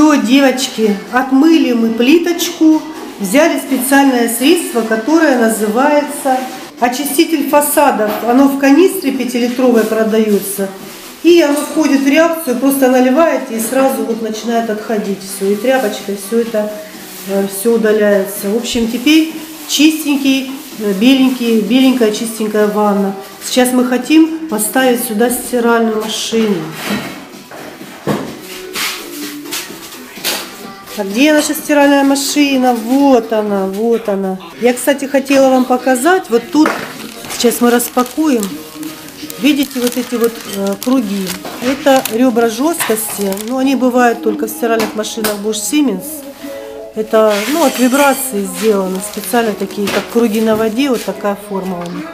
Все, девочки, отмыли мы плиточку, взяли специальное средство, которое называется очиститель фасадов. Оно в канистре 5-литровой продается. И оно входит в реакцию, просто наливаете и сразу вот начинает отходить все. И тряпочкой все это все удаляется. В общем, теперь чистенький, беленький, беленькая чистенькая ванна. Сейчас мы хотим поставить сюда стиральную машину. А где наша стиральная машина? Вот она, вот она. Я, кстати, хотела вам показать. Вот тут сейчас мы распакуем. Видите вот эти вот круги? Это ребра жесткости, но они бывают только в стиральных машинах Bosch Siemens. Это, ну, от вибрации сделаны специально такие, как круги на воде, вот такая форма у них.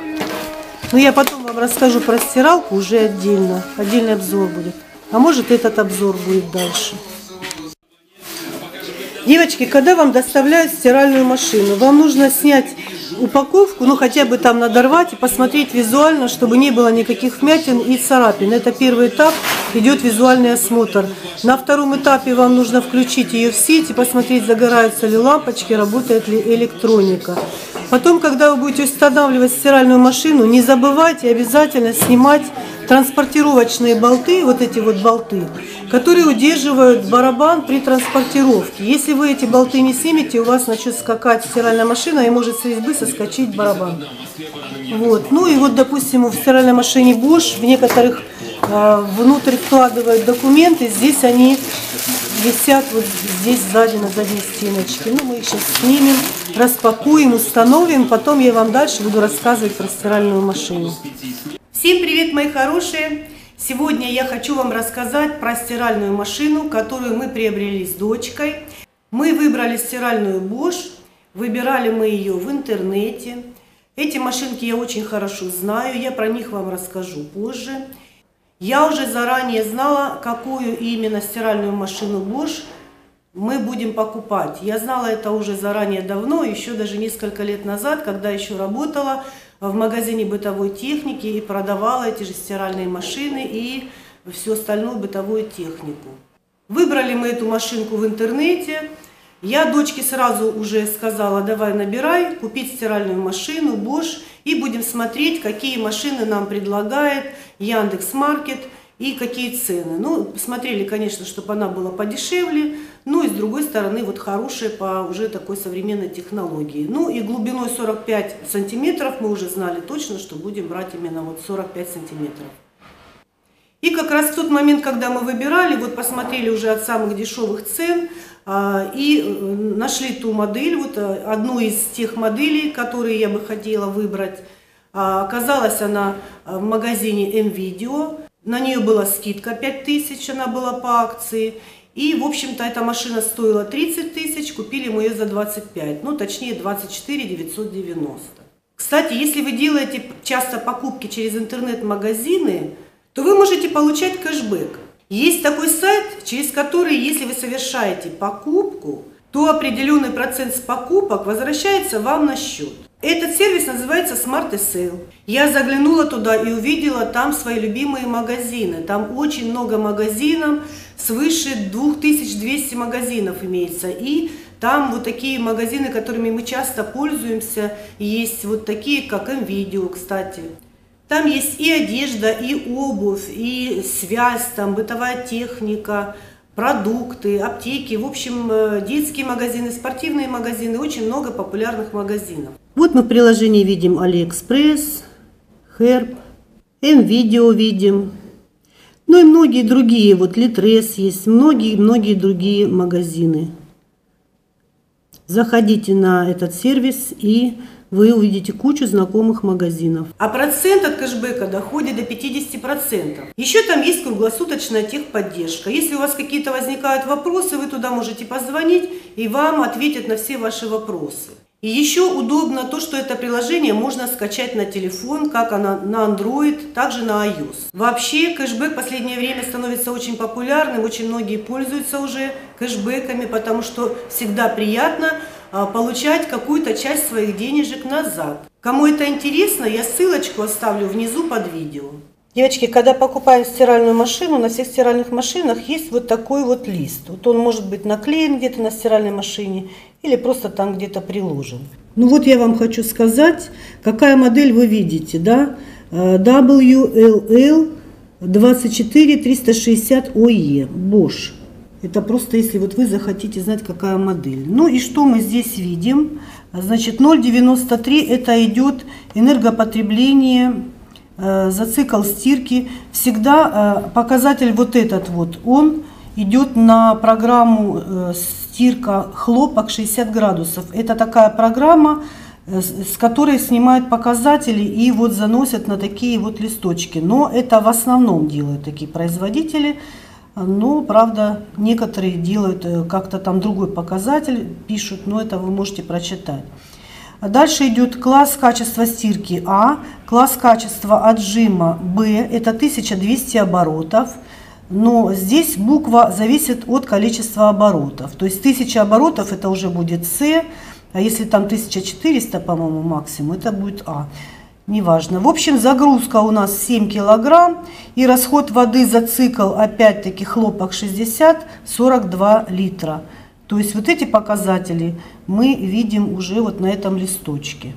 Но я потом вам расскажу про стиралку уже отдельно, отдельный обзор будет. А может, этот обзор будет дальше. Девочки, когда вам доставляют стиральную машину, вам нужно снять упаковку, ну хотя бы там надорвать и посмотреть визуально, чтобы не было никаких вмятин и царапин. Это первый этап, идет визуальный осмотр. На втором этапе вам нужно включить ее в сеть и посмотреть, загораются ли лампочки, работает ли электроника. Потом, когда вы будете устанавливать стиральную машину, не забывайте обязательно снимать транспортировочные болты, вот эти вот болты, которые удерживают барабан при транспортировке. Если вы эти болты не снимете, у вас начнет скакать стиральная машина и может с резьбы соскочить барабан. Вот. Ну и вот, допустим, в стиральной машине Bosch в некоторых внутрь вкладывают документы, здесь они висят вот здесь сзади на задней стеночке. Ну, мы их сейчас снимем, распакуем, установим, потом я вам дальше буду рассказывать про стиральную машину. Всем привет, мои хорошие! Сегодня я хочу вам рассказать про стиральную машину, которую мы приобрели с дочкой. Мы выбрали стиральную Bosch, выбирали мы ее в интернете. Эти машинки я очень хорошо знаю, я про них вам расскажу позже. Я уже заранее знала, какую именно стиральную машину Bosch мы будем покупать. Я знала это уже заранее давно, еще даже несколько лет назад, когда еще работала в магазине бытовой техники и продавала эти же стиральные машины и всю остальную бытовую технику. Выбрали мы эту машинку в интернете. Я дочке сразу уже сказала: давай набирай, купить стиральную машину Bosch и будем смотреть, какие машины нам предлагает Яндекс Маркет и какие цены. Ну, посмотрели, конечно, чтобы она была подешевле, ну и с другой стороны вот хорошая по уже такой современной технологии. Ну и глубиной 45 сантиметров мы уже знали точно, что будем брать именно вот 45 сантиметров. И как раз в тот момент, когда мы выбирали, вот посмотрели уже от самых дешевых цен и нашли ту модель, вот одну из тех моделей, которые я бы хотела выбрать. Оказалась она в магазине М.Видео, на нее была скидка 5000, она была по акции. И, в общем-то, эта машина стоила 30 000, купили мы ее за 25, ну, точнее, 24 990. Кстати, если вы делаете часто покупки через интернет-магазины, то вы можете получать кэшбэк. Есть такой сайт, через который, если вы совершаете покупку, то определенный процент с покупок возвращается вам на счет. Этот сервис называется Smarty Sale. Я заглянула туда и увидела там свои любимые магазины. Там очень много магазинов, свыше 2200 магазинов имеется. И там вот такие магазины, которыми мы часто пользуемся, есть вот такие, как М.Видео, кстати. Там есть и одежда, и обувь, и связь, там бытовая техника, продукты, аптеки, в общем, детские магазины, спортивные магазины, очень много популярных магазинов. Вот мы в приложении видим AliExpress, Herb, М.Видео видим, ну и многие другие, вот Литрес есть, многие-многие другие магазины. Заходите на этот сервис и вы увидите кучу знакомых магазинов. А процент от кэшбэка доходит до 50%. Еще там есть круглосуточная техподдержка. Если у вас какие-то возникают вопросы, вы туда можете позвонить, и вам ответят на все ваши вопросы. И еще удобно то, что это приложение можно скачать на телефон, как она на Android, также на iOS. Вообще кэшбэк в последнее время становится очень популярным, очень многие пользуются уже кэшбэками, потому что всегда приятно получать какую-то часть своих денежек назад. Кому это интересно, я ссылочку оставлю внизу под видео. Девочки, когда покупаем стиральную машину, на всех стиральных машинах есть вот такой вот лист. Вот он может быть наклеен где-то на стиральной машине или просто там где-то приложен. Ну вот я вам хочу сказать, какая модель вы видите, да? WLL24360OE, Bosch. Это просто если вот вы захотите знать, какая модель. Ну и что мы здесь видим? Значит, 0,93 это идет энергопотребление за цикл стирки. Всегда показатель вот этот вот, он идет на программу стирка хлопок 60 градусов. Это такая программа, с которой снимают показатели и вот заносят на такие вот листочки. Но это в основном делают такие производители. Но, правда, некоторые делают как-то там другой показатель, пишут, но это вы можете прочитать. Дальше идет класс качества стирки А, класс качества отжима Б, это 1200 оборотов, но здесь буква зависит от количества оборотов. То есть 1000 оборотов это уже будет С, а если там 1400, по-моему, максимум, это будет А. Неважно. В общем, загрузка у нас 7 килограмм и расход воды за цикл, опять-таки, хлопок 60, 42 литра. То есть вот эти показатели мы видим уже вот на этом листочке.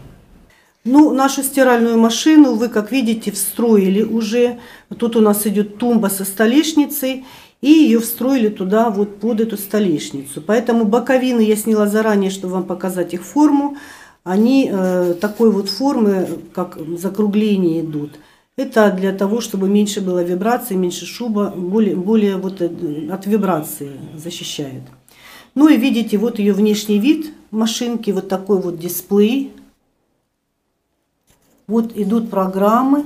Ну, нашу стиральную машину вы, как видите, встроили уже. Тут у нас идет тумба со столешницей. И ее встроили туда, вот под эту столешницу. Поэтому боковины я сняла заранее, чтобы вам показать их форму. Они такой вот формы, как закругление идут. Это для того, чтобы меньше было вибраций, меньше шуба, более вот от вибрации защищает. Ну и видите, вот ее внешний вид машинки, вот такой вот дисплей. Вот идут программы.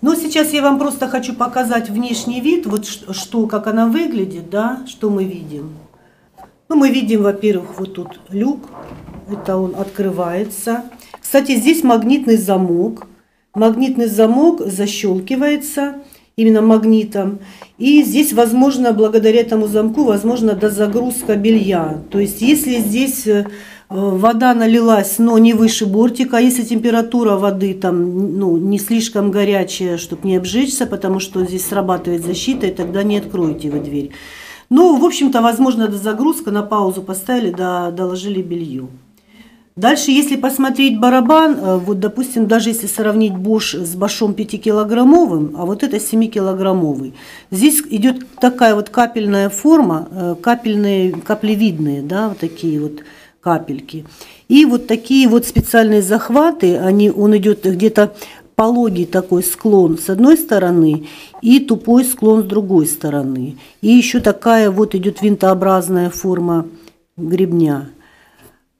Но сейчас я вам просто хочу показать внешний вид, вот что, как она выглядит, да, что мы видим. Ну, мы видим, во-первых, вот тут люк, это он открывается. Кстати, здесь магнитный замок защелкивается именно магнитом. И здесь, возможно, благодаря этому замку, возможно, дозагрузка белья. То есть, если здесь вода налилась, но не выше бортика, если температура воды там, ну, не слишком горячая, чтобы не обжечься, потому что здесь срабатывает защита, и тогда не откроете вы дверь. Ну, в общем-то, возможно, дозагрузка, на паузу поставили, да, доложили белье. Дальше, если посмотреть барабан, вот, допустим, даже если сравнить Bosch с Bosch'ом 5-килограммовым, а вот это 7-килограммовый, здесь идет такая вот капельная форма, капельные, каплевидные, да, вот такие вот капельки. И вот такие вот специальные захваты, он идет где-то пологий такой склон с одной стороны и тупой склон с другой стороны. И еще такая вот идет винтообразная форма гребня.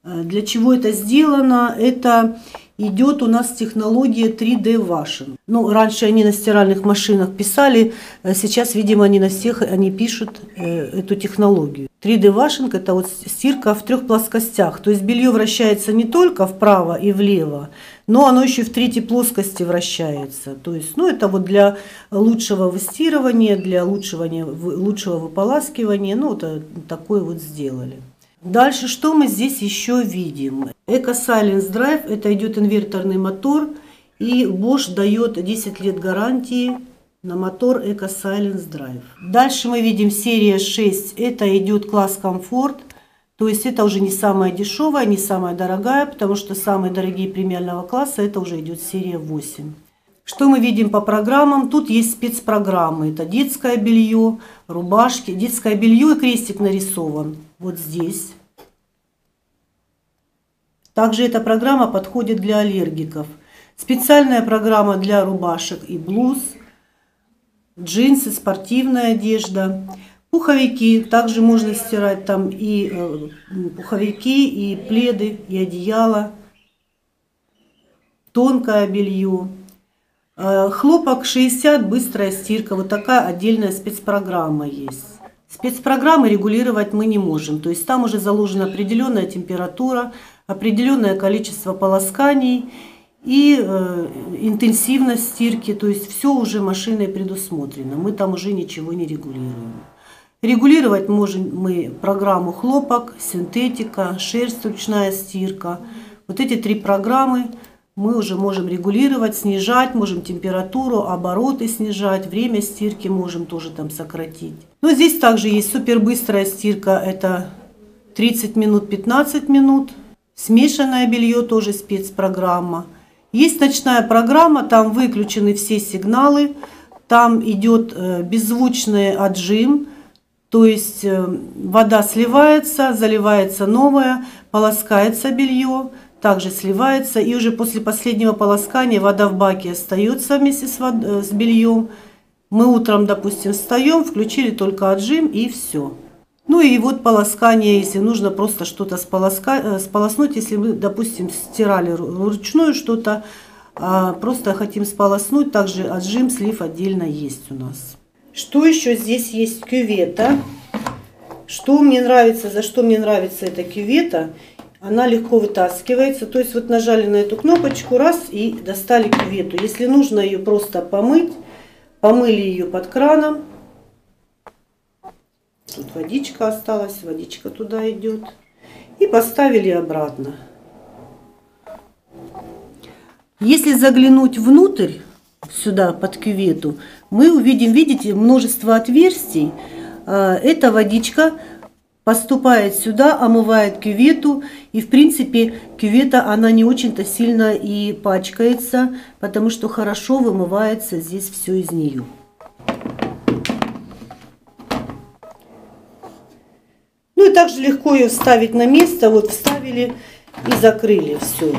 Для чего это сделано? Это идет у нас технология 3D Washing. Ну, раньше они на стиральных машинах писали, сейчас, видимо, они на всех они пишут эту технологию. 3D Washing – это вот стирка в трех плоскостях. То есть белье вращается не только вправо и влево, но оно еще и в третьей плоскости вращается. То есть, ну, это вот для лучшего выстирывания, для лучшего выполаскивания. Ну, это такое вот сделали. Дальше что мы здесь еще видим? EcoSilence Drive – это идет инверторный мотор. И Bosch дает 10 лет гарантии на мотор EcoSilence Drive. Дальше мы видим серия 6. Это идет класс комфорт. То есть это уже не самая дешевая, не самая дорогая, потому что самые дорогие премиального класса это уже идет серия 8. Что мы видим по программам? Тут есть спецпрограммы. Это детское белье, рубашки. Детское белье и крестик нарисован вот здесь. Также эта программа подходит для аллергиков. Специальная программа для рубашек и блуз. Джинсы, спортивная одежда, пуховики. Также можно стирать там и пуховики, и пледы, и одеяло. Тонкое белье. Хлопок 60, быстрая стирка. Вот такая отдельная спецпрограмма есть. Спецпрограммы регулировать мы не можем. То есть там уже заложена определенная температура, определенное количество полосканий. И интенсивность стирки, то есть все уже машиной предусмотрено, мы там уже ничего не регулируем. Регулировать можем мы программу хлопок, синтетика, шерсть, ручная стирка. Вот эти три программы мы уже можем регулировать, снижать, можем температуру, обороты снижать, время стирки можем тоже там сократить. Но здесь также есть супербыстрая стирка, это 30 минут, 15 минут. Смешанное белье, тоже спецпрограмма. Есть ночная программа, там выключены все сигналы, там идет беззвучный отжим, то есть вода сливается, заливается новая, полоскается белье, также сливается, и уже после последнего полоскания вода в баке остается вместе с бельем. Мы утром, допустим, встаем, включили только отжим и все. Ну и вот полоскание, если нужно просто что-то сполоснуть, если мы, допустим, стирали вручную что-то, а просто хотим сполоснуть, также отжим, слив отдельно есть у нас. Что еще здесь есть? Кювета. Что мне нравится, за что мне нравится эта кювета? Она легко вытаскивается, то есть вот нажали на эту кнопочку, раз, и достали кювету. Если нужно ее просто помыть, помыли ее под краном. Тут водичка осталась, водичка туда идет. И поставили обратно. Если заглянуть внутрь, сюда под кювету, мы увидим, видите, множество отверстий. Эта водичка поступает сюда, омывает кювету. И, в принципе, кювета, она не очень-то сильно и пачкается, потому что хорошо вымывается здесь все из нее. Ну и также легко ее вставить на место. Вот вставили и закрыли все.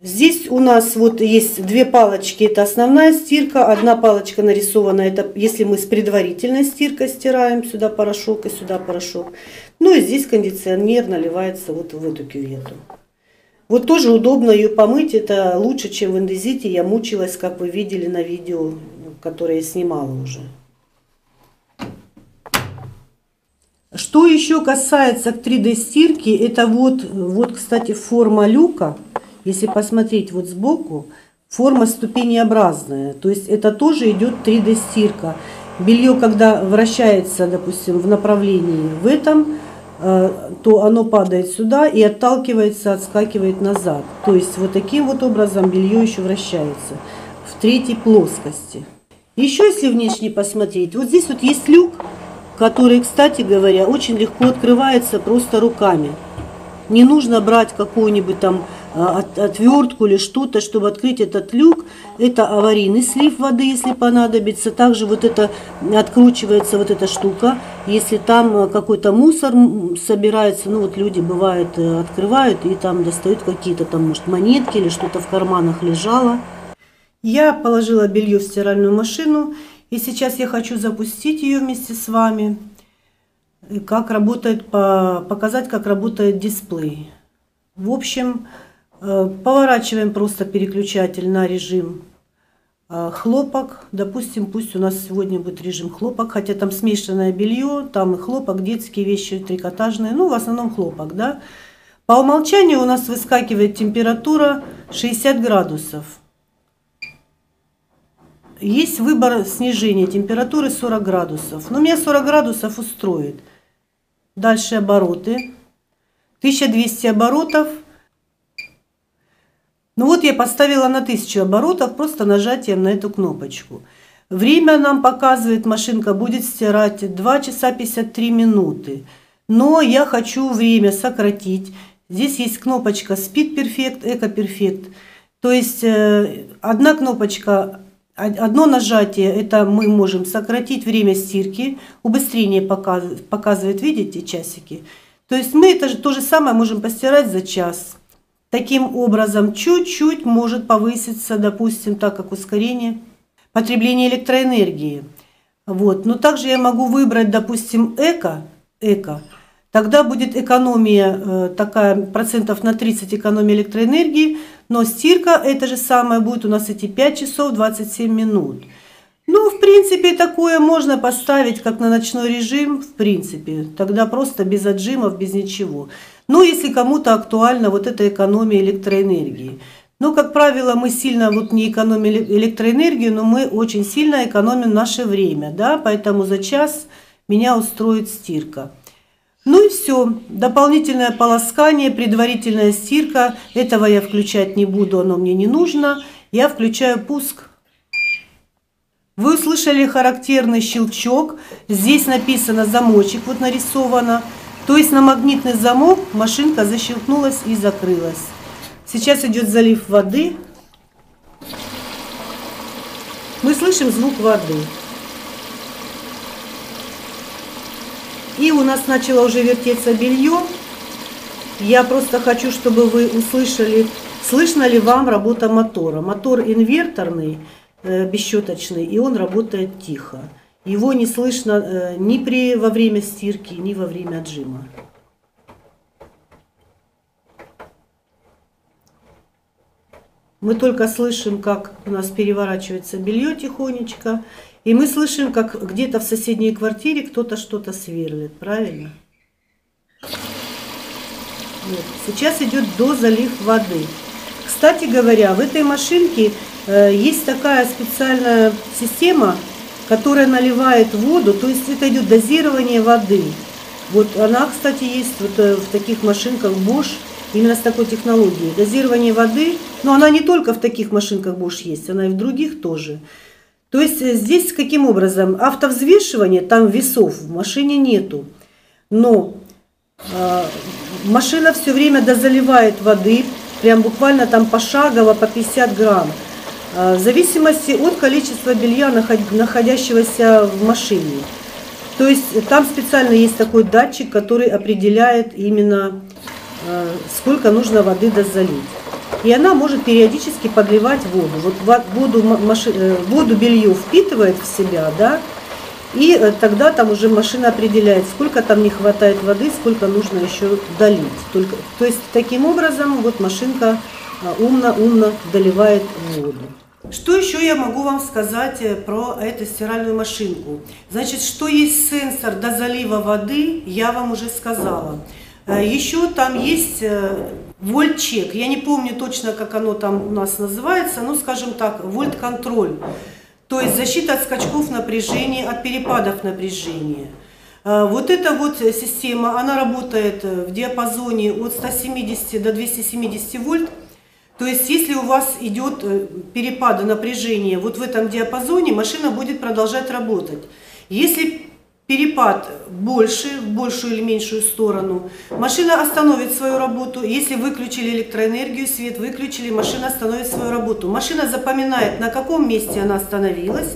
Здесь у нас вот есть две палочки. Это основная стирка. Одна палочка нарисована. Это если мы с предварительной стиркой стираем. Сюда порошок и сюда порошок. Ну и здесь кондиционер наливается вот в эту кювету. Вот тоже удобно ее помыть. Это лучше, чем в Индезите. Я мучилась, как вы видели на видео, которое я снимала уже. Что еще касается 3D стирки, это вот, кстати, форма люка. Если посмотреть вот сбоку, форма ступенеобразная. То есть это тоже идет 3D стирка. Белье, когда вращается, допустим, в направлении в этом, то оно падает сюда и отталкивается, отскакивает назад. То есть вот таким вот образом белье еще вращается в третьей плоскости. Еще если внешне посмотреть, вот здесь вот есть люк, который, кстати говоря, очень легко открывается просто руками. Не нужно брать какую-нибудь там отвертку или что-то, чтобы открыть этот люк. Это аварийный слив воды, если понадобится. Также вот это откручивается вот эта штука. Если там какой-то мусор собирается, ну вот люди бывают открывают и там достают какие-то там, может, монетки или что-то в карманах лежало. Я положила белье в стиральную машину. И сейчас я хочу запустить ее вместе с вами, как работает, показать, как работает дисплей. В общем, поворачиваем просто переключатель на режим хлопок. Допустим, пусть у нас сегодня будет режим хлопок, хотя там смешанное белье, там и хлопок, детские вещи, трикотажные, ну в основном хлопок, да. По умолчанию у нас выскакивает температура 60 градусов. Есть выбор снижения температуры 40 градусов. Но меня 40 градусов устроит. Дальше обороты. 1200 оборотов. Ну вот я поставила на 1000 оборотов просто нажатием на эту кнопочку. Время нам показывает, машинка будет стирать 2 часа 53 минуты. Но я хочу время сократить. Здесь есть кнопочка Speed Perfect, Eco Perfect. То есть одна кнопочка... Одно нажатие, это мы можем сократить время стирки, убыстрение показывает, видите, часики. То есть мы это же, то же самое можем постирать за час. Таким образом, чуть-чуть может повыситься, допустим, так как ускорение, потребление электроэнергии. Вот. Но также я могу выбрать, допустим, эко. Тогда будет экономия такая, процентов на 30 экономия электроэнергии, но стирка это же самое будет у нас эти 5 часов 27 минут. Ну, в принципе, такое можно поставить как на ночной режим, в принципе, тогда просто без отжимов, без ничего. Но если кому-то актуальна вот эта экономия электроэнергии. Но, как правило, мы сильно вот не экономим электроэнергию, но мы очень сильно экономим наше время, да, поэтому за час меня устроит стирка. Ну и все. все. Дополнительное полоскание, предварительная стирка. Этого я включать не буду, оно мне не нужно. Я включаю пуск. Вы услышали характерный щелчок. Здесь написано замочек, вот нарисовано. То есть на магнитный замок машинка защелкнулась и закрылась. Сейчас идет залив воды. Мы слышим звук воды. И у нас начало уже вертеться белье. Я просто хочу, чтобы вы услышали, слышно ли вам работа мотора. Мотор инверторный, бесщеточный, и он работает тихо. Его не слышно ни во время стирки, ни во время отжима. Мы только слышим, как у нас переворачивается белье тихонечко. И мы слышим, как где-то в соседней квартире кто-то что-то сверлит. Правильно? Вот. Сейчас идет дозалив воды. Кстати говоря, в этой машинке есть такая специальная система, которая наливает воду, то есть это идет дозирование воды. Вот она, кстати, есть вот в таких машинках Bosch, именно с такой технологией. Дозирование воды, но она не только в таких машинках Bosch есть, она и в других тоже. То есть здесь каким образом? Автовзвешивание, там весов в машине нету, но машина все время дозаливает воды, прям буквально там пошагово по 50 грамм. В зависимости от количества белья, находящегося в машине. То есть там специально есть такой датчик, который определяет именно, сколько нужно воды дозалить. И она может периодически подливать воду. Вот воду белье впитывает в себя, да, и тогда там уже машина определяет, сколько там не хватает воды, сколько нужно еще долить. То есть таким образом вот машинка умно доливает воду. Что еще я могу вам сказать про эту стиральную машинку? Значит, что есть сенсор до залива воды, я вам уже сказала. Еще там есть вольт-чек. Я не помню точно, как оно там у нас называется, но, скажем так, вольт-контроль. То есть защита от скачков напряжения, от перепадов напряжения. Вот эта вот система, она работает в диапазоне от 170 до 270 вольт. То есть, если у вас идет перепады напряжения вот в этом диапазоне, машина будет продолжать работать. Если перепад больше, в большую или меньшую сторону, машина остановит свою работу. Если выключили электроэнергию, свет выключили, машина остановит свою работу. Машина запоминает, на каком месте она остановилась.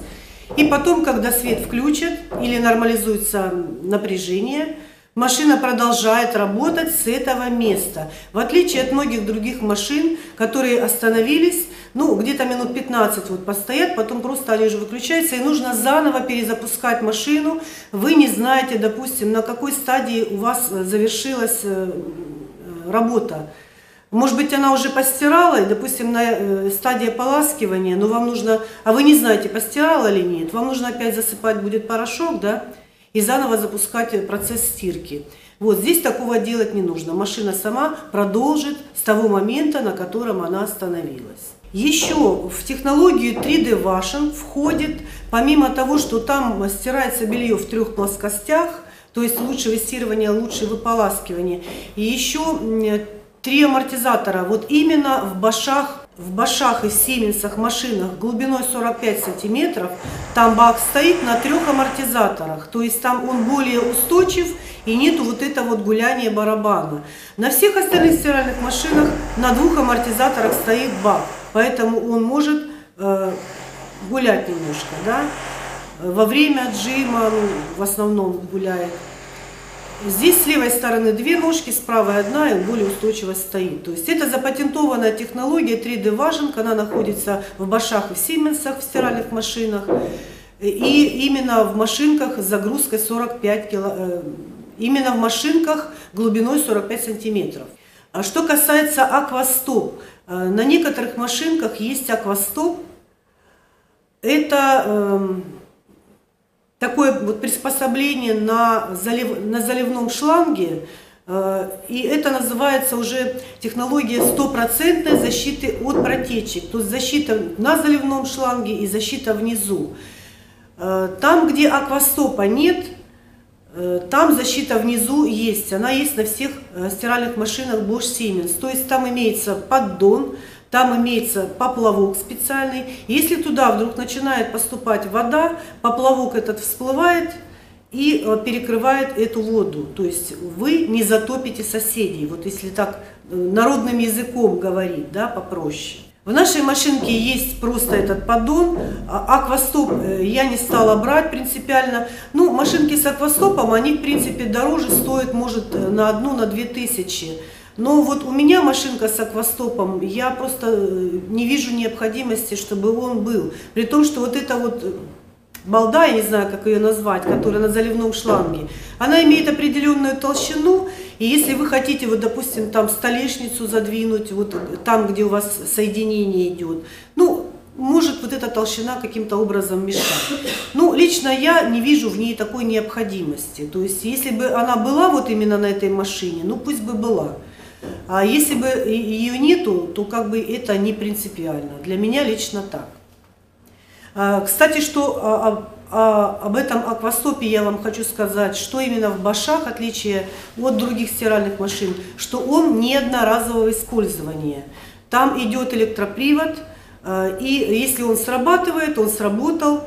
И потом, когда свет включат или нормализуется напряжение, машина продолжает работать с этого места. В отличие от многих других машин, которые остановились, ну где-то минут 15 вот постоят, потом просто они уже выключаются, и нужно заново перезапускать машину. Вы не знаете, допустим, на какой стадии у вас завершилась работа. Может быть, она уже постирала, и, допустим, на стадии ополаскивания, но вам нужно, а вы не знаете, постирала или нет, вам нужно опять засыпать будет порошок, да? И заново запускать процесс стирки. Вот здесь такого делать не нужно. Машина сама продолжит с того момента, на котором она остановилась. Еще в технологию 3D Washing входит, помимо того, что там стирается белье в трех плоскостях, то есть лучше выстирывание, лучше выполаскивание, и еще три амортизатора. Вот именно в бошах и сименсах машинах глубиной 45 сантиметров там бак стоит на трех амортизаторах, то есть там он более устойчив и нету вот этого вот гуляния барабана. На всех остальных стиральных машинах на двух амортизаторах стоит бак, поэтому он может гулять немножко, да? Во время отжима в основном гуляет. Здесь с левой стороны две ножки, с правой одна, и более устойчиво стоит. То есть это запатентованная технология 3D Washing, она находится в Бошах и в Сименсах, в стиральных машинах. И именно в машинках с загрузкой 45 кг, именно в машинках глубиной 45 сантиметров. А что касается аквастоп, на некоторых машинках есть аквастоп. Это такое вот приспособление на заливном шланге, и это называется уже технология 100% защиты от протечек. То есть защита на заливном шланге и защита внизу. Там, где аквастопа нет, Там защита внизу есть, она есть на всех стиральных машинах Bosch Siemens. То есть там имеется поддон, там имеется поплавок специальный. Если туда вдруг начинает поступать вода, поплавок этот всплывает и перекрывает эту воду. То есть вы не затопите соседей, вот если так народным языком говорить, да, попроще. В нашей машинке есть просто этот поддон, аквастоп я не стала брать принципиально. Ну, машинки с аквастопом, они в принципе дороже стоят, может, на 1–2 тысячи. Но вот у меня машинка с аквастопом, я просто не вижу необходимости, чтобы он был. При том, что вот эта вот балда, я не знаю, как ее назвать, которая на заливном шланге, она имеет определенную толщину. И если вы хотите, вот, допустим, там столешницу задвинуть, вот там, где у вас соединение идет, ну, может вот эта толщина каким-то образом мешать. Ну, лично я не вижу в ней такой необходимости. То есть, если бы она была вот именно на этой машине, ну, пусть бы была. А если бы ее нету, то как бы это не принципиально. Для меня лично так. Кстати, что об этом аквастопе я вам хочу сказать, что именно в Бошах отличие от других стиральных машин, что он не одноразового использования. Там идет электропривод, и если он срабатывает, он сработал.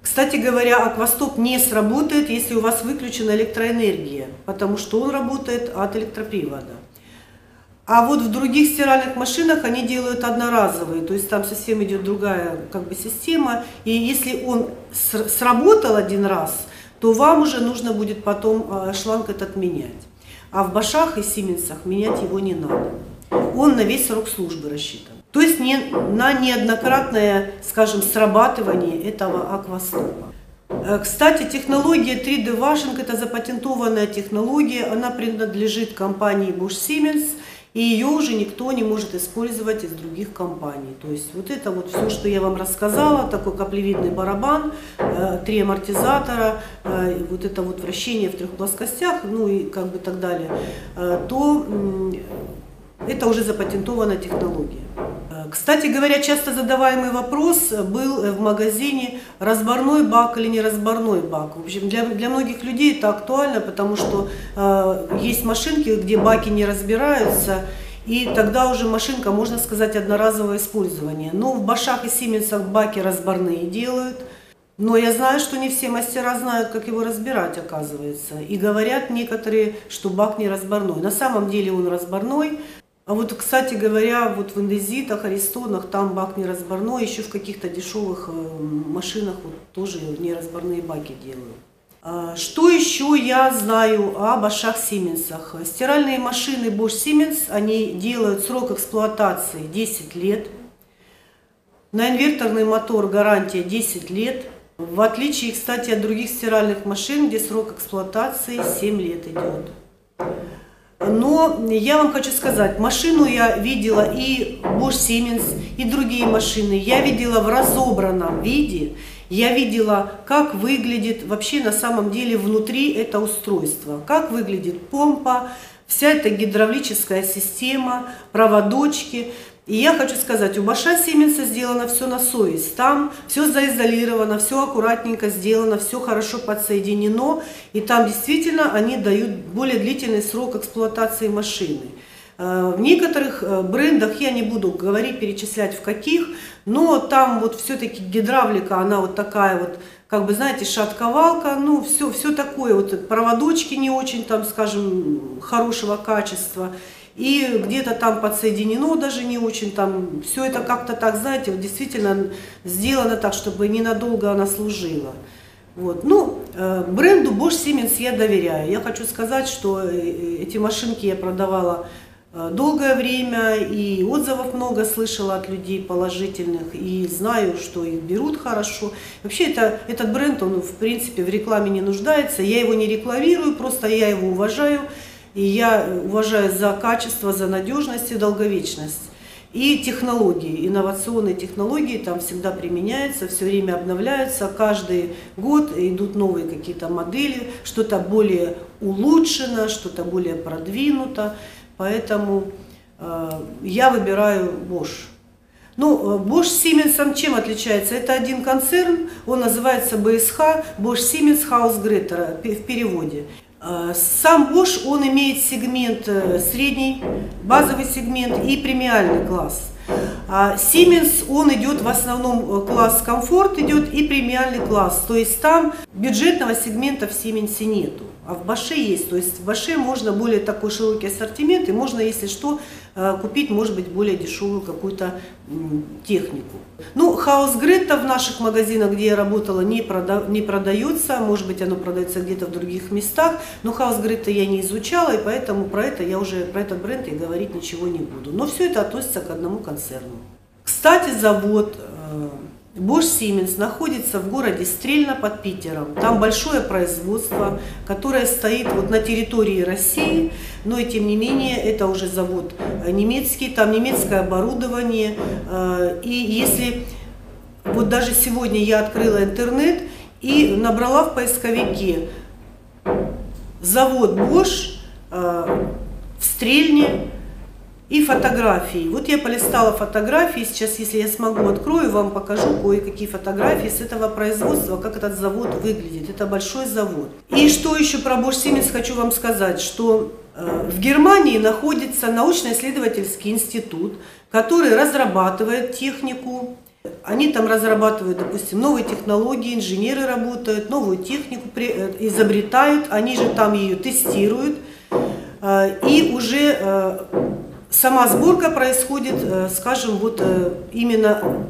Кстати говоря, аквастоп не сработает, если у вас выключена электроэнергия, потому что он работает от электропривода. А вот в других стиральных машинах они делают одноразовые, то есть там совсем идет другая как бы система. И если он сработал один раз, то вам уже нужно будет потом шланг этот менять. А в Бошах и Сименсах менять его не надо. Он на весь срок службы рассчитан. То есть на неоднократное, скажем, срабатывание этого аквастопа. Кстати, технология 3D Washing – это запатентованная технология, она принадлежит компании Bosch Siemens. И ее уже никто не может использовать из других компаний. То есть вот это вот все, что я вам рассказала, такой каплевидный барабан, 3 амортизатора, вот это вот вращение в 3 плоскостях, ну и как бы так далее, то это уже запатентованная технология. Кстати говоря, часто задаваемый вопрос был в магазине, разборной бак или неразборной бак. В общем, для многих людей это актуально, потому что есть машинки, где баки не разбираются, и тогда уже машинка, можно сказать, одноразовое использование. Но в Бошах и Сименсах баки разборные делают. Но я знаю, что не все мастера знают, как его разбирать, оказывается. И говорят некоторые, что бак не разборной. На самом деле он разборной. А вот, кстати говоря, вот в Индезитах, Аристонах там бак неразборной, еще в каких-то дешевых машинах вот тоже неразборные баки делают. Что еще я знаю о Бошах Сименсах? Стиральные машины Bosch Siemens, они делают срок эксплуатации 10 лет. На инверторный мотор гарантия 10 лет. В отличие, кстати, от других стиральных машин, где срок эксплуатации 7 лет идет. Но я вам хочу сказать, машину я видела и Bosch Siemens, и другие машины. Я видела в разобранном виде, я видела, как выглядит вообще на самом деле внутри это устройство. Как выглядит помпа, вся эта гидравлическая система, проводочки. И я хочу сказать, у Боша Сименса сделано все на совесть. Там все заизолировано, все аккуратненько сделано, все хорошо подсоединено. И там действительно они дают более длительный срок эксплуатации машины. В некоторых брендах, я не буду говорить, перечислять в каких, но там вот все-таки гидравлика, она вот такая вот, как бы, знаете, шатковалка, ну все такое, вот проводочки не очень там, скажем, хорошего качества. И где-то там подсоединено даже не очень, там все это как-то так, знаете, вот действительно сделано так, чтобы ненадолго она служила. Вот. Ну, бренду Bosch Siemens я доверяю. Я хочу сказать, что эти машинки я продавала долгое время, и отзывов много слышала от людей положительных, и знаю, что их берут хорошо. Вообще этот бренд, он в принципе в рекламе не нуждается, я его не рекламирую, просто я его уважаю. И я уважаю за качество, за надежность и долговечность. И технологии, инновационные технологии там всегда применяются, все время обновляются. Каждый год идут новые какие-то модели, что-то более улучшено, что-то более продвинуто. Поэтому я выбираю Bosch. Ну, Bosch с Siemens чем отличается? Это один концерн, он называется BSH, Bosch Siemens Hausgeräte в переводе. Сам Bosch, он имеет сегмент средний, базовый сегмент и премиальный класс. А Siemens, он идет в основном класс комфорт идет и премиальный класс, то есть там бюджетного сегмента в Siemens нету, а в Bosch есть, то есть в Bosch можно более такой широкий ассортимент и можно, если что, купить, может быть, более дешевую какую-то технику. Ну, Hausgeräte в наших магазинах, где я работала, не продается, может быть, оно продается где-то в других местах, но Hausgeräte я не изучала, и поэтому про этот бренд и говорить ничего не буду. Но все это относится к одному концерну. Кстати, завод Bosch Siemens находится в городе Стрельне под Питером. Там большое производство, которое стоит вот на территории России, но и тем не менее это уже завод немецкий, там немецкое оборудование. И если вот даже сегодня я открыла интернет и набрала в поисковике завод Bosch в Стрельне, и фотографии. Вот я полистала фотографии, сейчас, если я смогу, открою, вам покажу кое-какие фотографии с этого производства, как этот завод выглядит. Это большой завод. И что еще про Bosch Siemens хочу вам сказать, что в Германии находится научно-исследовательский институт, который разрабатывает технику. Они там разрабатывают, допустим, новые технологии, инженеры работают, новую технику изобретают, они же там ее тестируют. И уже сама сборка происходит, скажем, вот именно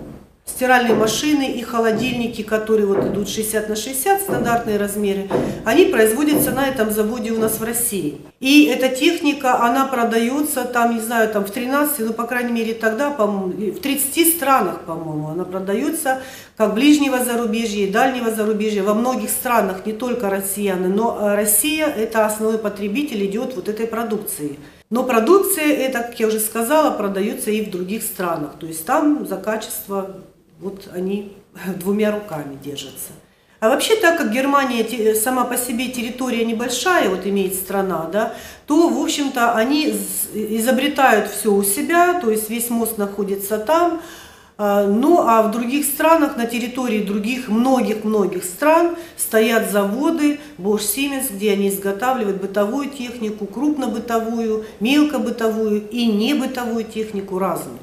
стиральные машины и холодильники, которые вот идут 60×60, стандартные размеры, они производятся на этом заводе у нас в России. И эта техника, она продается там, не знаю, там в 13, ну, по крайней мере, тогда, по-моему, в 30 странах, по-моему, она продается как ближнего зарубежья и дальнего зарубежья. Во многих странах, не только россияне, но Россия – это основной потребитель идет вот этой продукции. Но продукция эта, как я уже сказала, продается и в других странах. То есть там за качество вот они двумя руками держатся. А вообще, так как Германия сама по себе территория небольшая, вот имеет страна, да, то, в общем-то, они изобретают все у себя, то есть весь мозг находится там. Ну, а в других странах, на территории других многих-многих стран стоят заводы Bosch Siemens, где они изготавливают бытовую технику, крупнобытовую, мелкобытовую и небытовую технику разную.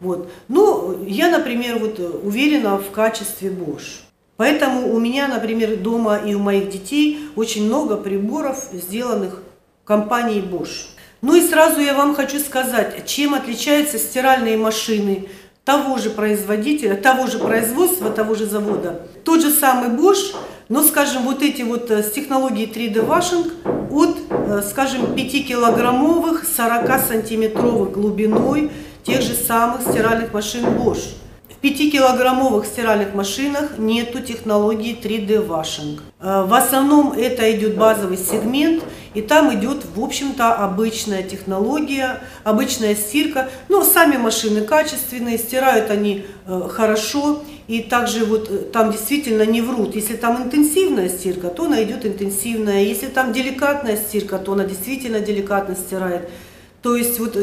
Вот. Ну, я, например, вот уверена в качестве Bosch. Поэтому у меня, например, дома и у моих детей очень много приборов, сделанных компанией Bosch. Ну и сразу я вам хочу сказать, чем отличаются стиральные машины того же производителя, того же производства, того же завода. Тот же самый Bosch, но, скажем, вот эти вот с технологией 3D Washing от, скажем, 5-килограммовых, 40-сантиметровых глубиной тех же самых стиральных машин Bosch. В 5-килограммовых стиральных машинах нету технологии 3D Washing. В основном это идет базовый сегмент, и там идет, в общем-то, обычная технология, обычная стирка. Но сами машины качественные, стирают они хорошо, и также вот там действительно не врут. Если там интенсивная стирка, то она идет интенсивная. Если там деликатная стирка, то она действительно деликатно стирает. То есть вот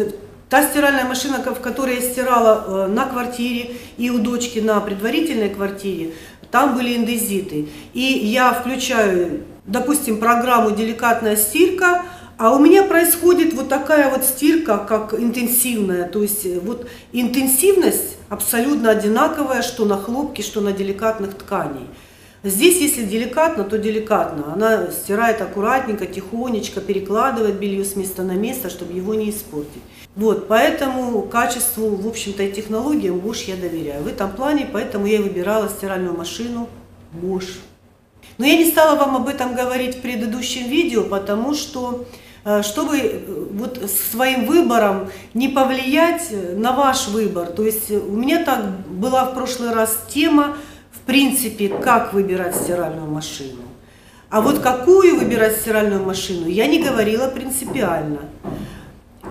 та стиральная машина, в которой я стирала на квартире и у дочки на предварительной квартире, там были индезиты. И я включаю, допустим, программу «Деликатная стирка», а у меня происходит вот такая вот стирка, как интенсивная. То есть вот интенсивность абсолютно одинаковая, что на хлопке, что на деликатных тканей. Здесь, если деликатно, то деликатно. Она стирает аккуратненько, тихонечко, перекладывает белье с места на место, чтобы его не испортить. Вот, поэтому качеству, в общем-то, и технологиям Bosch я доверяю. В этом плане, поэтому я и выбирала стиральную машину Bosch. Но я не стала вам об этом говорить в предыдущем видео, потому что, чтобы вот своим выбором не повлиять на ваш выбор. То есть у меня так была в прошлый раз тема, в принципе, как выбирать стиральную машину. А вот какую выбирать стиральную машину, я не говорила принципиально.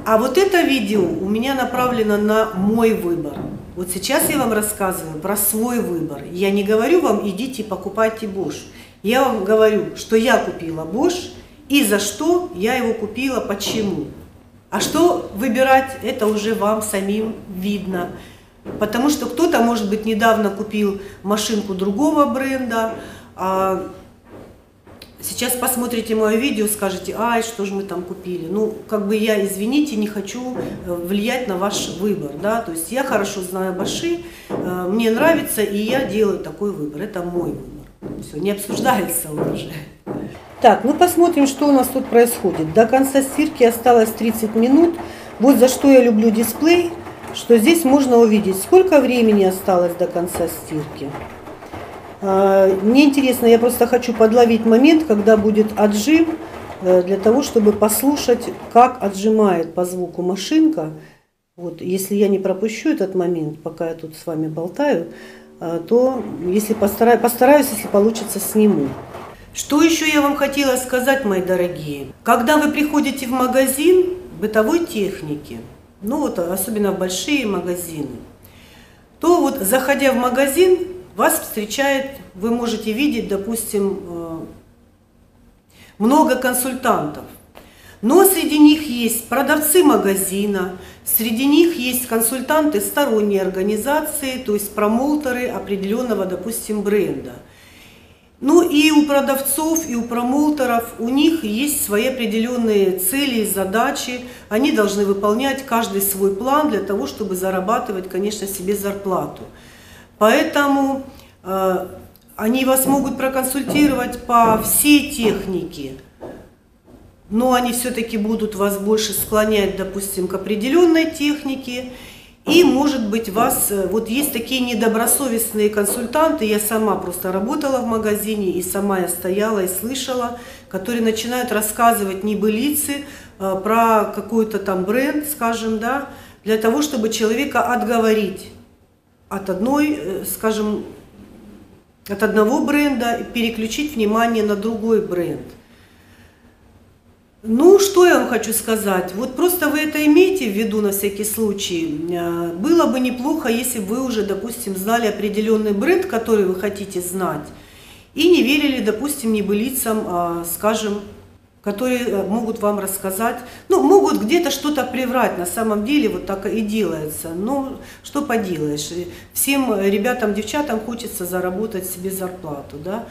А вот это видео у меня направлено на мой выбор. Вот сейчас я вам рассказываю про свой выбор. Я не говорю вам, идите покупайте Bosch. Я вам говорю, что я купила Bosch и за что я его купила, почему. А что выбирать, это уже вам самим видно. Потому что кто-то, может быть, недавно купил машинку другого бренда, а сейчас посмотрите мое видео, скажете, ай, что же мы там купили. Ну, как бы я, извините, не хочу влиять на ваш выбор, да, то есть я хорошо знаю Боши, мне нравится, и я делаю такой выбор, это мой выбор. Все, не обсуждается уже. Так, мы посмотрим, что у нас тут происходит. До конца стирки осталось 30 минут, вот за что я люблю дисплей, что здесь можно увидеть, сколько времени осталось до конца стирки. Мне интересно, я просто хочу подловить момент, когда будет отжим, для того, чтобы послушать, как отжимает по звуку машинка. Вот, если я не пропущу этот момент, пока я тут с вами болтаю, то если постараюсь, если получится, сниму. Что еще я вам хотела сказать, мои дорогие? Когда вы приходите в магазин бытовой техники, ну вот особенно в большие магазины, то вот заходя в магазин, вас встречает, вы можете видеть, допустим, много консультантов. Но среди них есть продавцы магазина, среди них есть консультанты сторонней организации, то есть промоутеры определенного, допустим, бренда. Ну и у продавцов, и у промоутеров, у них есть свои определенные цели и задачи. Они должны выполнять каждый свой план для того, чтобы зарабатывать, конечно, себе зарплату. Поэтому они вас могут проконсультировать по всей технике, но они все-таки будут вас больше склонять, допустим, к определенной технике. И, может быть, вас... Вот есть такие недобросовестные консультанты, я сама просто работала в магазине, и сама я стояла и слышала, которые начинают рассказывать небылицы про какой-то там бренд, скажем, да, для того, чтобы человека отговорить от одной, скажем, от одного бренда, переключить внимание на другой бренд. Ну, что я вам хочу сказать? Вот просто вы это имейте в виду на всякий случай. Было бы неплохо, если бы вы уже, допустим, знали определенный бренд, который вы хотите знать, и не верили, допустим, небылицам, скажем, которые могут вам рассказать, ну, могут где-то что-то приврать, на самом деле вот так и делается, но что поделаешь, всем ребятам, девчатам хочется заработать себе зарплату, да,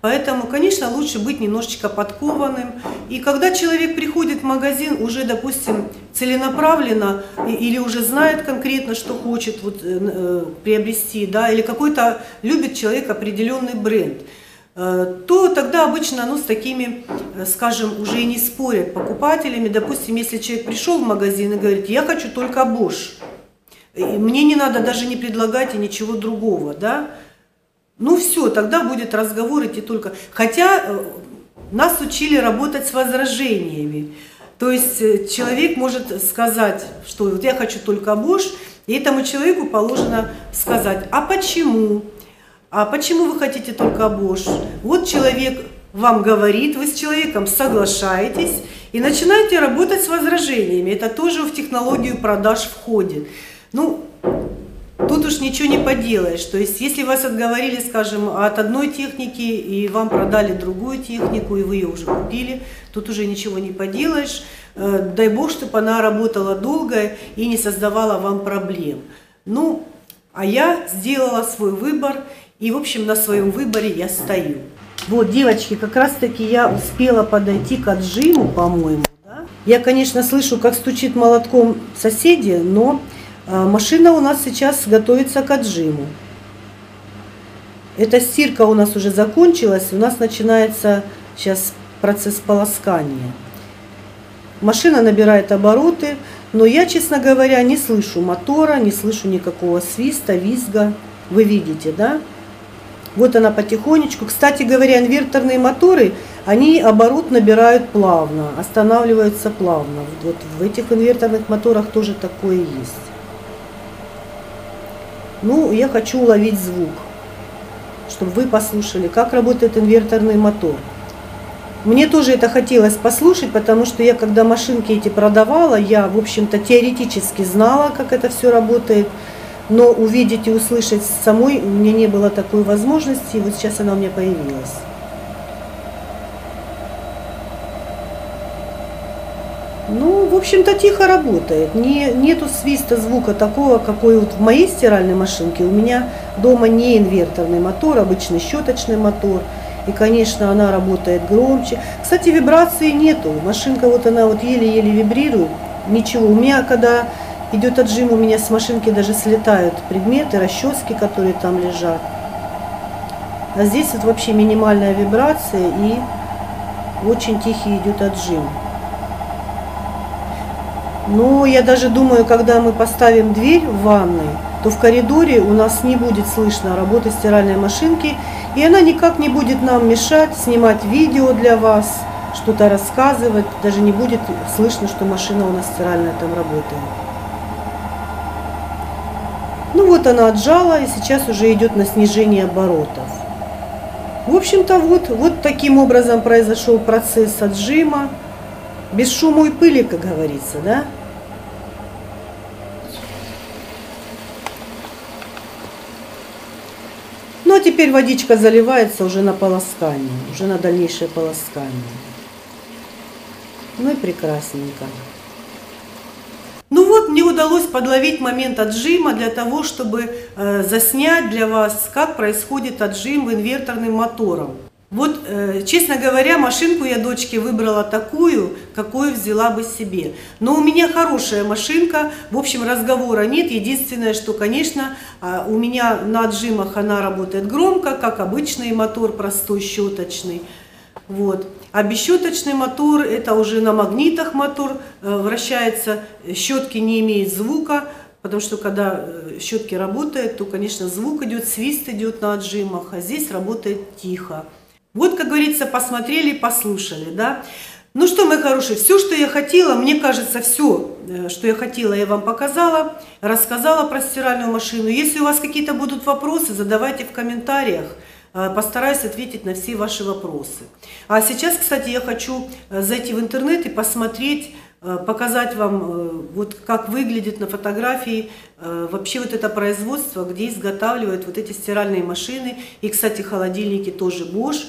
поэтому, конечно, лучше быть немножечко подкованным, и когда человек приходит в магазин уже, допустим, целенаправленно или уже знает конкретно, что хочет вот, приобрести, да, или какой-то любит человек определенный бренд, то тогда обычно ну, с такими, скажем, уже и не спорят покупателями. Допустим, если человек пришел в магазин и говорит, я хочу только Bosch, мне не надо даже не предлагать и ничего другого, да? Ну все, тогда будет разговор идти только... Хотя нас учили работать с возражениями. То есть человек может сказать, что вот я хочу только Bosch, и этому человеку положено сказать, а почему? А почему вы хотите только Bosch? Вот человек вам говорит, вы с человеком соглашаетесь и начинаете работать с возражениями. Это тоже в технологию продаж входит. Ну, тут уж ничего не поделаешь. То есть, если вас отговорили, скажем, от одной техники и вам продали другую технику, и вы ее уже купили, тут уже ничего не поделаешь. Дай Бог, чтобы она работала долго и не создавала вам проблем. Ну, а я сделала свой выбор. И, в общем, на своем выборе я стою. Вот, девочки, как раз-таки я успела подойти к отжиму, по-моему. Да? Я, конечно, слышу, как стучит молотком соседи, но машина у нас сейчас готовится к отжиму. Эта стирка у нас уже закончилась, у нас начинается сейчас процесс полоскания. Машина набирает обороты, но я, честно говоря, не слышу мотора, не слышу никакого свиста, визга. Вы видите, да? Вот она потихонечку. Кстати говоря, инверторные моторы, они оборот набирают плавно, останавливаются плавно. Вот в этих инверторных моторах тоже такое есть. Ну, я хочу уловить звук, чтобы вы послушали, как работает инверторный мотор. Мне тоже это хотелось послушать, потому что я, когда машинки эти продавала, я, в общем-то, теоретически знала, как это все работает. Но увидеть и услышать самой у меня не было такой возможности, и вот сейчас она у меня появилась. Ну, в общем-то, тихо работает. Нету свиста звука такого, какой вот в моей стиральной машинке. У меня дома не инверторный мотор, обычный щеточный мотор. И, конечно, она работает громче. Кстати, вибрации нету. Машинка вот она вот еле-еле вибрирует. Ничего. У меня, когда идет отжим, у меня с машинки даже слетают предметы, расчески, которые там лежат. А здесь вот вообще минимальная вибрация и очень тихий идет отжим. Но я даже думаю, когда мы поставим дверь в ванной, то в коридоре у нас не будет слышно работы стиральной машинки. И она никак не будет нам мешать снимать видео для вас, что-то рассказывать. Даже не будет слышно, что машина у нас стиральная там работает. Ну вот она отжала, и сейчас уже идет на снижение оборотов. В общем-то, вот таким образом произошел процесс отжима. Без шума и пыли, как говорится, да? Ну, а теперь водичка заливается уже на полоскание, уже на дальнейшее полоскание. Ну и прекрасненько. Ну вот, мне удалось подловить момент отжима для того, чтобы заснять для вас, как происходит отжим инверторным мотором. Вот, честно говоря, машинку я дочке выбрала такую, какую взяла бы себе. Но у меня хорошая машинка, в общем, разговора нет. Единственное, что, конечно, у меня на отжимах она работает громко, как обычный мотор простой щеточный. Вот. А бесщеточный мотор, это уже на магнитах мотор вращается, щетки не имеют звука. Потому что когда щетки работают, то, конечно, звук идет, свист идет на отжимах, а здесь работает тихо. Вот, как говорится, посмотрели, послушали, да? Ну что, мои хорошие, все, что я хотела, мне кажется, все, что я хотела, я вам показала, рассказала про стиральную машину. Если у вас какие-то будут вопросы, задавайте в комментариях, постараюсь ответить на все ваши вопросы. А сейчас, кстати, я хочу зайти в интернет и посмотреть, показать вам, вот как выглядит на фотографии вообще вот это производство, где изготавливают вот эти стиральные машины. И, кстати, холодильники тоже Bosch.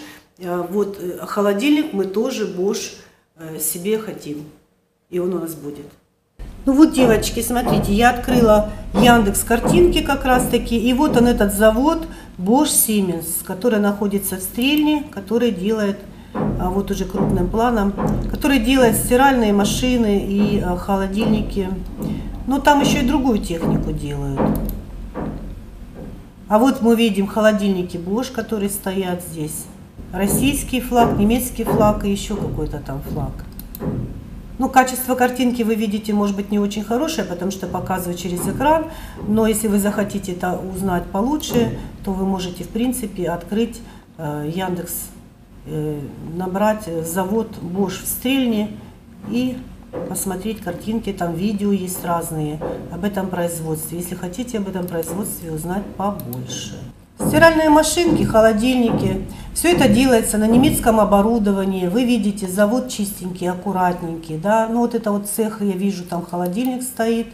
Вот холодильник мы тоже Bosch себе хотим. И он у нас будет. Ну вот, девочки, смотрите, я открыла Яндекс картинки как раз таки. И вот он, этот завод Bosch Siemens, который находится в Стрельне, который делает... вот уже крупным планом, который делает стиральные машины и холодильники. Но там еще и другую технику делают. А вот мы видим холодильники Bosch, которые стоят здесь. Российский флаг, немецкий флаг и еще какой-то там флаг. Ну, качество картинки вы видите, может быть, не очень хорошее, потому что показываю через экран. Но если вы захотите это узнать получше, то вы можете, в принципе, открыть Яндекс, набрать завод Bosch в Стрельне и посмотреть картинки, там видео есть разные об этом производстве, если хотите об этом производстве узнать побольше. Стиральные машинки, холодильники, все это делается на немецком оборудовании. Вы видите, завод чистенький, аккуратненький, да, ну вот это вот цех, я вижу, там холодильник стоит,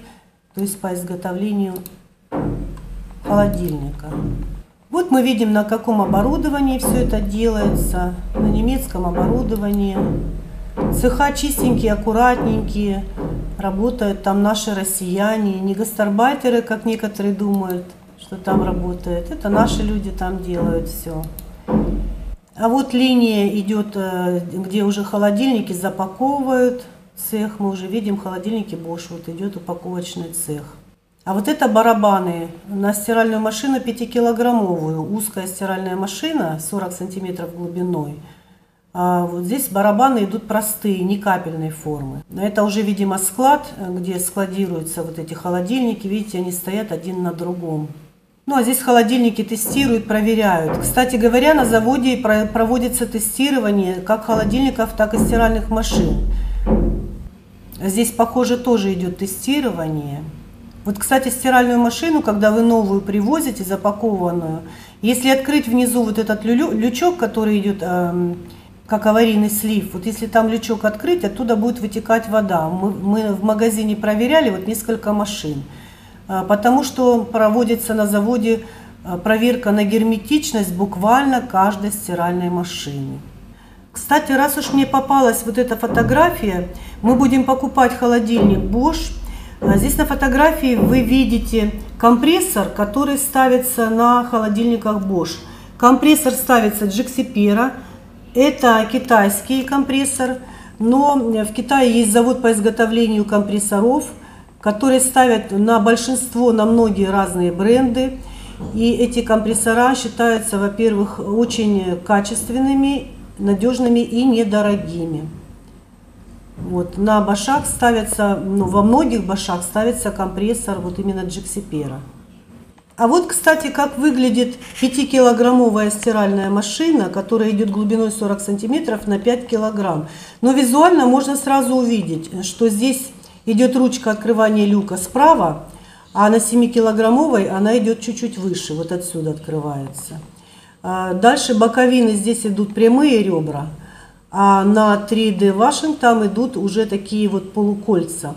то есть по изготовлению холодильника. Вот мы видим, на каком оборудовании все это делается, на немецком оборудовании. Цеха чистенькие, аккуратненькие, работают там наши россияне, не гастарбайтеры, как некоторые думают, что там работают. Это наши люди там делают все. А вот линия идет, где уже холодильники запаковывают, цех, мы уже видим холодильники Bosch, вот идет упаковочный цех. А вот это барабаны на стиральную машину 5-килограммовую, узкая стиральная машина, 40 сантиметров глубиной. А вот здесь барабаны идут простые, не капельной формы. Это уже, видимо, склад, где складируются вот эти холодильники. Видите, они стоят один на другом. Ну а здесь холодильники тестируют, проверяют. Кстати говоря, на заводе проводится тестирование как холодильников, так и стиральных машин. Здесь, похоже, тоже идет тестирование. Вот, кстати, стиральную машину, когда вы новую привозите, запакованную, если открыть внизу вот этот лючок, который идет как аварийный слив, вот если там лючок открыть, оттуда будет вытекать вода. Мы в магазине проверяли вот несколько машин, потому что проводится на заводе проверка на герметичность буквально каждой стиральной машины. Кстати, раз уж мне попалась вот эта фотография, мы будем покупать холодильник Bosch. Здесь на фотографии вы видите компрессор, который ставится на холодильниках Bosch. Компрессор ставится Джексипера. Это китайский компрессор, но в Китае есть завод по изготовлению компрессоров, которые ставят на большинство, на многие разные бренды. И эти компрессора считаются, во-первых, очень качественными, надежными и недорогими. Вот. На башах ставятся, ну, во многих башах ставится компрессор вот именно Джексипера. А вот, кстати, как выглядит 5-килограммовая стиральная машина, которая идет глубиной 40 сантиметров на 5 килограмм. Но визуально можно сразу увидеть, что здесь идет ручка открывания люка справа, а на 7-килограммовой она идет чуть-чуть выше, вот отсюда открывается. Дальше боковины, здесь идут прямые ребра, а на 3D Washing там идут уже такие вот полукольца.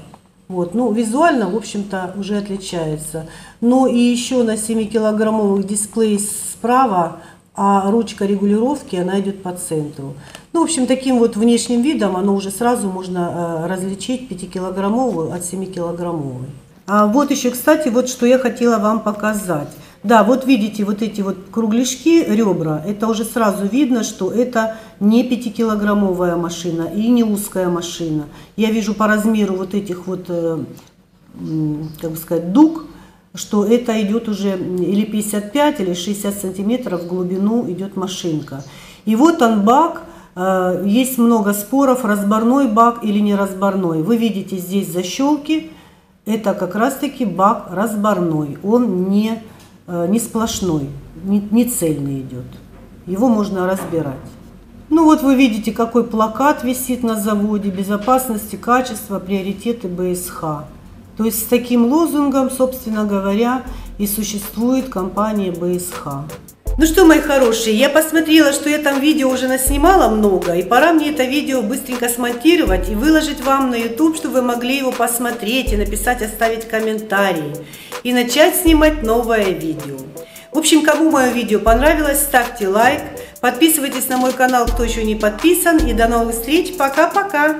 Вот, ну, визуально, в общем-то, уже отличается. Ну и еще на 7-килограммовых дисплее справа, а ручка регулировки, она идет по центру. Ну, в общем, таким вот внешним видом оно уже сразу можно различить 5-килограммовую от 7-килограммовой. А вот еще, кстати, вот что я хотела вам показать. Да, вот видите, вот эти вот кругляшки, ребра, это уже сразу видно, что это не 5-килограммовая машина и не узкая машина. Я вижу по размеру вот этих вот, как бы сказать, дуг, что это идет уже или 55, или 60 сантиметров в глубину идет машинка. И вот он бак, есть много споров, разборной бак или неразборной. Вы видите здесь защелки, это как раз-таки бак разборной, он не сплошной, не цельный идет. Его можно разбирать. Ну вот вы видите, какой плакат висит на заводе: безопасности, качество, приоритеты БСХ. То есть с таким лозунгом, собственно говоря, и существует компания БСХ. Ну что, мои хорошие, я посмотрела, что я там видео уже наснимала много, и пора мне это видео быстренько смонтировать и выложить вам на YouTube, чтобы вы могли его посмотреть и написать, оставить комментарии, и начать снимать новое видео. В общем, кому мое видео понравилось, ставьте лайк, подписывайтесь на мой канал, кто еще не подписан, и до новых встреч, пока-пока!